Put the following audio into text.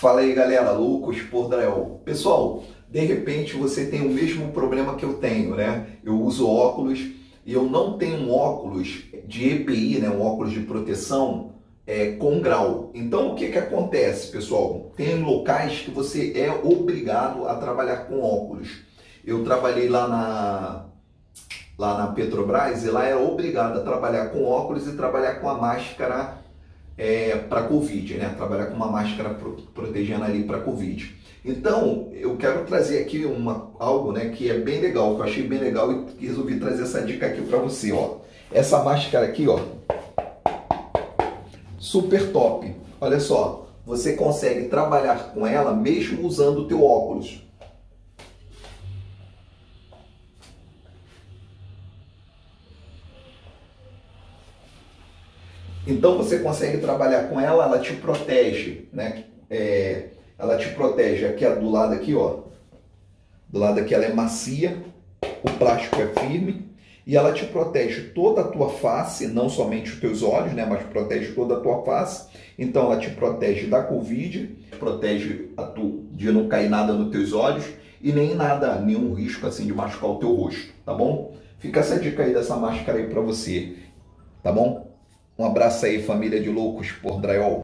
Fala aí galera, Loucos por Drywall. Pessoal, de repente você tem o mesmo problema que eu tenho, né? Eu uso óculos e eu não tenho um óculos de EPI, né? Um óculos de proteção com grau. Então o que acontece, pessoal? Tem locais que você é obrigado a trabalhar com óculos. Eu trabalhei lá na Petrobras e lá era obrigado a trabalhar com óculos e trabalhar com a máscara para Covid, né? Trabalhar com uma máscara protegendo ali para Covid. Então, eu quero trazer aqui algo, né, que é bem legal, que eu achei bem legal e resolvi trazer essa dica aqui para você, ó. Essa máscara aqui, ó, super top. Olha só, você consegue trabalhar com ela mesmo usando o teu óculos. Então você consegue trabalhar com ela, ela te protege, né? Ela te protege aqui do lado aqui, ó. Do lado aqui ela é macia, o plástico é firme e ela te protege toda a tua face, não somente os teus olhos, né? Mas protege toda a tua face. Então ela te protege da Covid, protege de não cair nada nos teus olhos e nem nada, nenhum risco assim de machucar o teu rosto, tá bom? Fica essa dica aí dessa máscara aí pra você, tá bom? Um abraço aí, família de Loucos por Drywall.